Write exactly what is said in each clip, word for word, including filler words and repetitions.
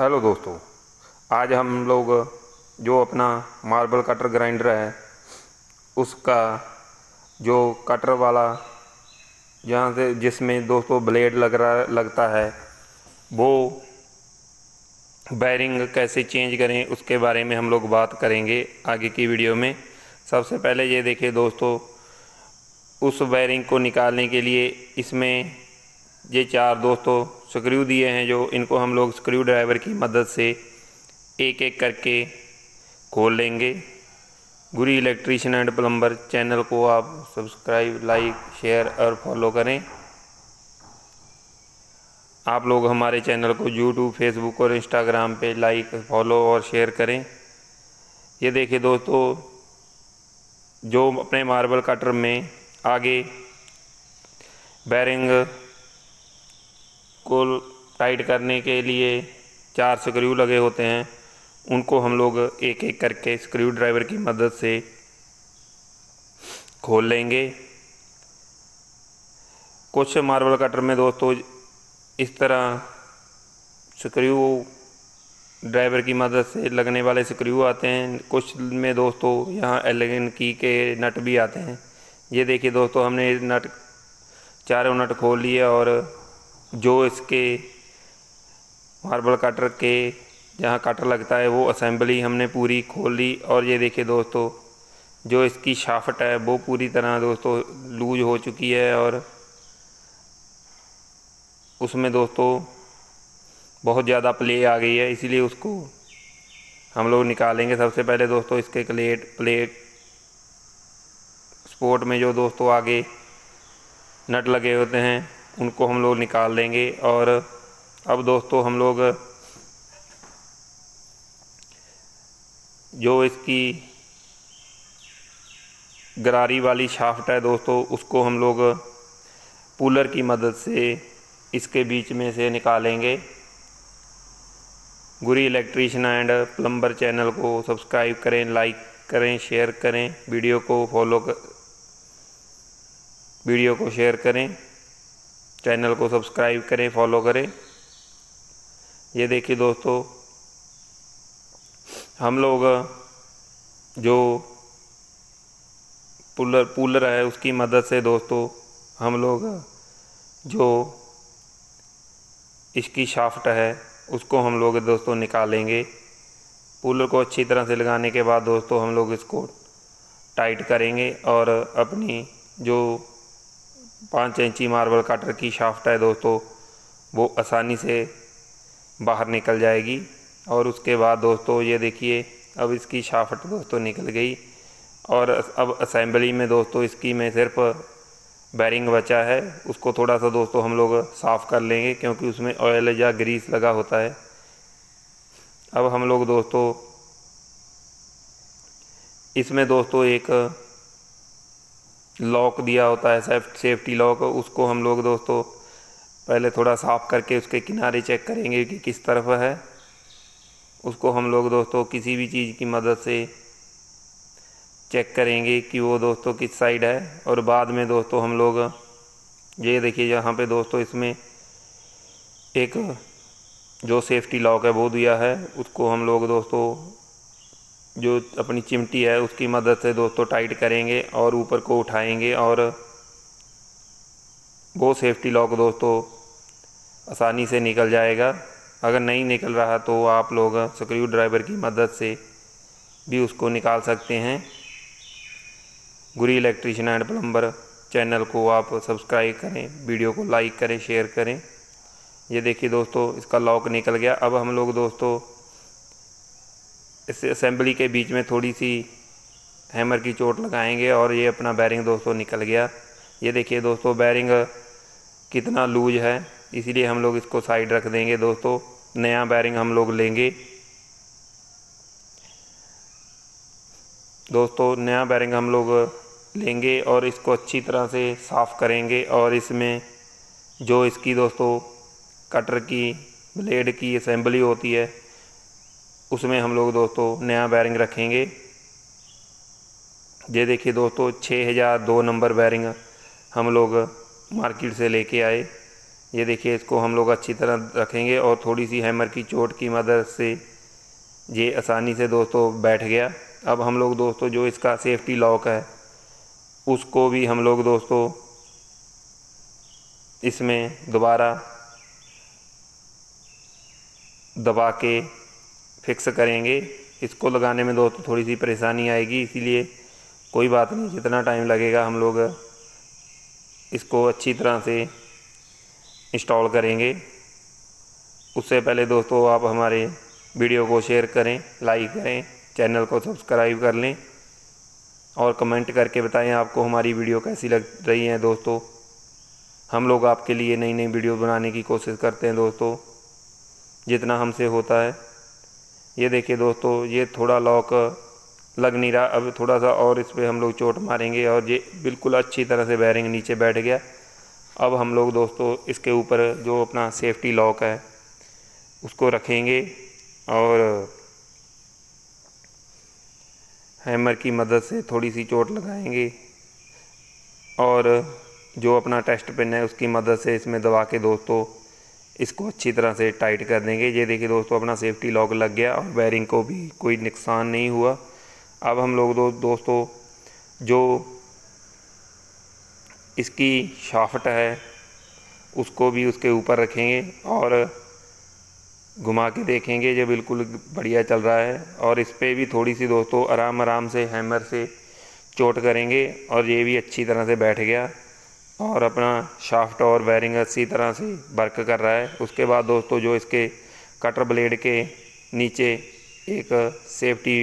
Hello दोस्तों, आज हम लोग जो अपना मार्बल कटर ग्राइंडर है उसका जो कटर वाला यहाँ से जिसमें दोस्तों ब्लेड लग रहा लगता है वो बैरिंग कैसे चेंज करें उसके बारे में हम लोग बात करेंगे आगे की वीडियो में। सबसे पहले ये देखिए दोस्तों, उस बैरिंग को निकालने के लिए इसमें ये चार दोस्तों स्क्रू दिए हैं जो इनको हम लोग स्क्रू ड्राइवर की मदद से एक एक करके खोल लेंगे। Guri electrician and plumber channel को आप सब्सक्राइब, लाइक, शेयर और फॉलो करें। आप लोग हमारे चैनल को यूट्यूब, फेसबुक और इंस्टाग्राम पे लाइक, फॉलो और शेयर करें। ये देखिए दोस्तों, जो अपने मार्बल कटर में आगे बेरिंग को टाइट करने के लिए चार स्क्रू लगे होते हैं उनको हम लोग एक एक करके स्क्रू ड्राइवर की मदद से खोल लेंगे। कुछ मार्बल कटर में दोस्तों इस तरह स्क्रू ड्राइवर की मदद से लगने वाले स्क्रू आते हैं, कुछ में दोस्तों यहाँ एलेगन की के नट भी आते हैं। ये देखिए दोस्तों, हमने नट चारों नट खोल लिए और जो इसके मार्बल कटर के जहाँ कटर लगता है वो असेंबली हमने पूरी खोल ली। और ये देखिए दोस्तों, जो इसकी शाफ्ट है वो पूरी तरह दोस्तों लूज हो चुकी है और उसमें दोस्तों बहुत ज़्यादा प्ले आ गई है, इसीलिए उसको हम लोग निकालेंगे। सबसे पहले दोस्तों इसके प्लेट प्लेट स्पोर्ट में जो दोस्तों आगे नट लगे होते हैं उनको हम लोग निकाल लेंगे। और अब दोस्तों हम लोग जो इसकी गरारी वाली शाफ्ट है दोस्तों उसको हम लोग पुलर की मदद से इसके बीच में से निकालेंगे। Guri electrician and plumber channel को सब्सक्राइब करें, लाइक करें, शेयर करें, वीडियो को फॉलो कर वीडियो को शेयर करें, चैनल को सब्सक्राइब करें, फॉलो करें। ये देखिए दोस्तों, हम लोग जो पुलर पुलर है उसकी मदद से दोस्तों हम लोग जो इसकी शाफ्ट है उसको हम लोग दोस्तों निकालेंगे। पुलर को अच्छी तरह से लगाने के बाद दोस्तों हम लोग इसको टाइट करेंगे और अपनी जो पाँच इंची मार्बल कटर की शाफ्ट है दोस्तों वो आसानी से बाहर निकल जाएगी। और उसके बाद दोस्तों ये देखिए, अब इसकी शाफ्ट दोस्तों निकल गई और अब असेंबली में दोस्तों इसकी में सिर्फ बेरिंग बचा है, उसको थोड़ा सा दोस्तों हम लोग साफ़ कर लेंगे क्योंकि उसमें ऑयल या ग्रीस लगा होता है। अब हम लोग दोस्तों इसमें दोस्तों एक लॉक दिया होता है, सेफ, सेफ्टी लॉक, उसको हम लोग दोस्तों पहले थोड़ा साफ़ करके उसके किनारे चेक करेंगे कि किस तरफ है। उसको हम लोग दोस्तों किसी भी चीज़ की मदद से चेक करेंगे कि वो दोस्तों किस साइड है। और बाद में दोस्तों हम लोग ये देखिए, यहाँ पे दोस्तों इसमें एक जो सेफ्टी लॉक है वो दिया है, उसको हम लोग दोस्तों जो अपनी चिमटी है उसकी मदद से दोस्तों टाइट करेंगे और ऊपर को उठाएंगे और वो सेफ्टी लॉक दोस्तों आसानी से निकल जाएगा। अगर नहीं निकल रहा तो आप लोग स्क्रू ड्राइवर की मदद से भी उसको निकाल सकते हैं। Guri electrician and plumber channel को आप सब्सक्राइब करें, वीडियो को लाइक करें, शेयर करें। ये देखिए दोस्तों, इसका लॉक निकल गया। अब हम लोग दोस्तों इस असेंबली के बीच में थोड़ी सी हैमर की चोट लगाएंगे और ये अपना बेरिंग दोस्तों निकल गया। ये देखिए दोस्तों, बेरिंग कितना लूज है, इसीलिए हम लोग इसको साइड रख देंगे। दोस्तों नया बेरिंग हम लोग लेंगे। दोस्तों नया बेरिंग हम लोग लेंगे और इसको अच्छी तरह से साफ़ करेंगे और इसमें जो इसकी दोस्तों कटर की ब्लेड की असेंबली होती है उसमें हम लोग दोस्तों नया बेरिंग रखेंगे। ये देखिए दोस्तों, छः हज़ार दो नंबर बेरिंग हम लोग मार्केट से लेके आए। ये देखिए, इसको हम लोग अच्छी तरह रखेंगे और थोड़ी सी हैमर की चोट की मदद से ये आसानी से दोस्तों बैठ गया। अब हम लोग दोस्तों जो इसका सेफ्टी लॉक है उसको भी हम लोग दोस्तों इसमें दोबारा दबा के फिक्स करेंगे। इसको लगाने में दोस्तों थोड़ी सी परेशानी आएगी, इसीलिए कोई बात नहीं, जितना टाइम लगेगा हम लोग इसको अच्छी तरह से इंस्टॉल करेंगे। उससे पहले दोस्तों आप हमारे वीडियो को शेयर करें, लाइक करें, चैनल को सब्सक्राइब कर लें और कमेंट करके बताएं आपको हमारी वीडियो कैसी लग रही है। दोस्तों हम लोग आपके लिए नई नई वीडियो बनाने की कोशिश करते हैं दोस्तों, जितना हमसे होता है। ये देखिए दोस्तों, ये थोड़ा लॉक लग नहीं रहा, अब थोड़ा सा और इस पर हम लोग चोट मारेंगे और ये बिल्कुल अच्छी तरह से बैरिंग नीचे बैठ गया। अब हम लोग दोस्तों इसके ऊपर जो अपना सेफ्टी लॉक है उसको रखेंगे और हैमर की मदद से थोड़ी सी चोट लगाएंगे और जो अपना टेस्ट पिन है उसकी मदद से इसमें दबा के दोस्तों इसको अच्छी तरह से टाइट कर देंगे। ये देखिए दोस्तों, अपना सेफ्टी लॉक लग गया और वायरिंग को भी कोई नुकसान नहीं हुआ। अब हम लोग दो, दोस्तों जो इसकी शाफ्ट है उसको भी उसके ऊपर रखेंगे और घुमा के देखेंगे। ये बिल्कुल बढ़िया चल रहा है और इस पर भी थोड़ी सी दोस्तों आराम आराम से हैमर से चोट करेंगे और ये भी अच्छी तरह से बैठ गया और अपना शाफ्ट और वायरिंग अच्छी तरह से वर्क कर रहा है। उसके बाद दोस्तों जो इसके कटर ब्लेड के नीचे एक सेफ्टी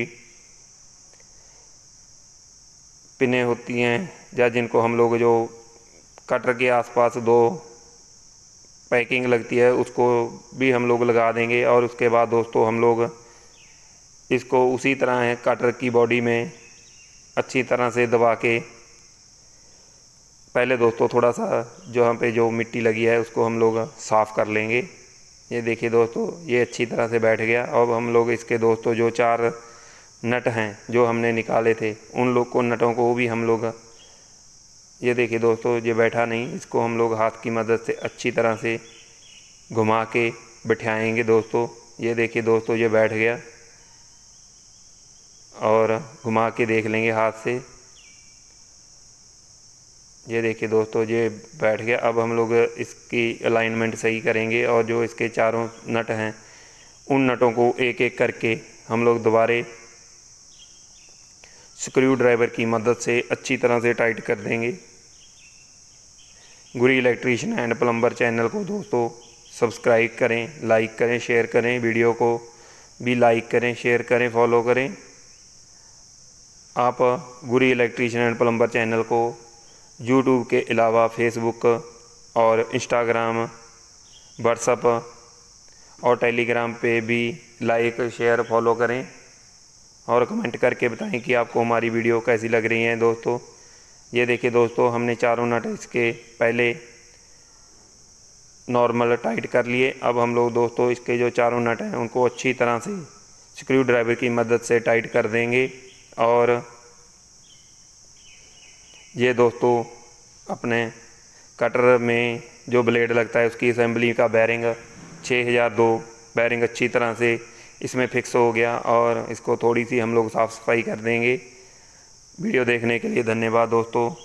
पिनें होती हैं या जिनको हम लोग जो कटर के आसपास दो पैकिंग लगती है उसको भी हम लोग लगा देंगे और उसके बाद दोस्तों हम लोग इसको उसी तरह है कटर की बॉडी में अच्छी तरह से दबा के, पहले दोस्तों थोड़ा सा जहाँ पे जो मिट्टी लगी है उसको हम लोग साफ़ कर लेंगे। ये देखिए दोस्तों, ये अच्छी तरह से बैठ गया। अब हम लोग इसके दोस्तों जो चार नट हैं जो हमने निकाले थे उन लोग को नटों को भी हम लोग, ये देखिए दोस्तों ये बैठा नहीं, इसको हम लोग हाथ की मदद से अच्छी तरह से घुमा के बिठाएँगे दोस्तों। ये देखिए दोस्तों, ये बैठ गया और घुमा के देख लेंगे हाथ से। ये देखिए दोस्तों, ये बैठ गया। अब हम लोग इसकी अलाइनमेंट सही करेंगे और जो इसके चारों नट हैं उन नटों को एक एक करके हम लोग दोबारा स्क्रू ड्राइवर की मदद से अच्छी तरह से टाइट कर देंगे। Guri electrician and plumber channel को दोस्तों सब्सक्राइब करें, लाइक करें, शेयर करें, वीडियो को भी लाइक करें, शेयर करें, फॉलो करें। आप Guri electrician and plumber channel को यूट्यूब के अलावा फेसबुक और इंस्टाग्राम, व्हाट्सअप और टेलीग्राम पे भी लाइक, शेयर, फॉलो करें और कमेंट करके बताएं कि आपको हमारी वीडियो कैसी लग रही है दोस्तों। ये देखिए दोस्तों, हमने चारों नट इसके पहले नॉर्मल टाइट कर लिए। अब हम लोग दोस्तों इसके जो चारों नट हैं उनको अच्छी तरह से स्क्रू ड्राइवर की मदद से टाइट कर देंगे और ये दोस्तों अपने कटर में जो ब्लेड लगता है उसकी असेंबली का बैरिंग छः हज़ार दो बैरिंग अच्छी तरह से इसमें फिक्स हो गया और इसको थोड़ी सी हम लोग साफ़ सफाई कर देंगे। वीडियो देखने के लिए धन्यवाद दोस्तों।